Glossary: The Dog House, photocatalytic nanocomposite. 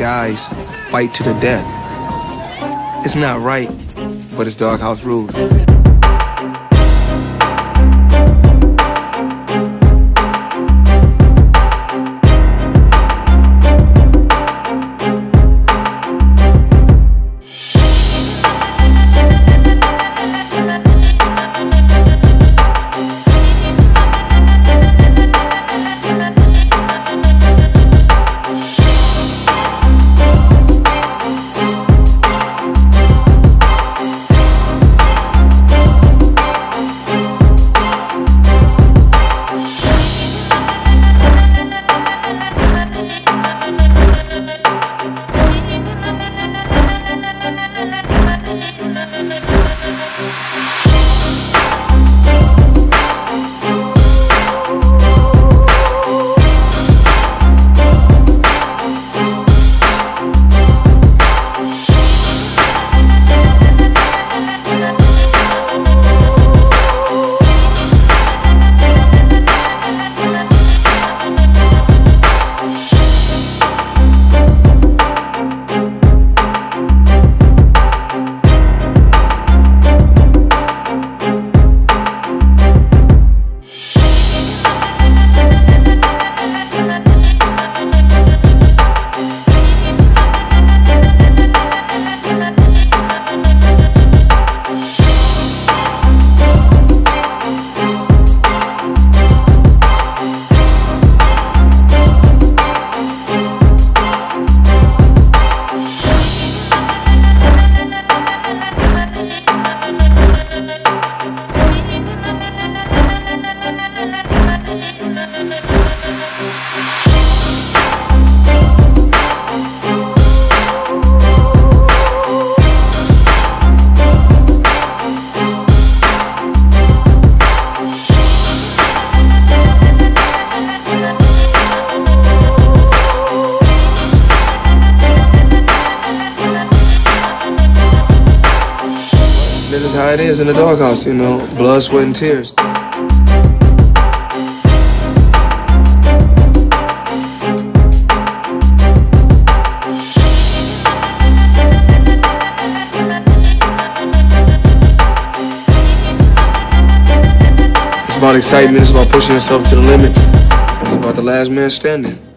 guys fight to the death. It's not right, but it's Dog House rules. This is how it is in the doghouse, you know, blood, sweat, and tears. It's about excitement, it's about pushing yourself to the limit. It's about the last man standing.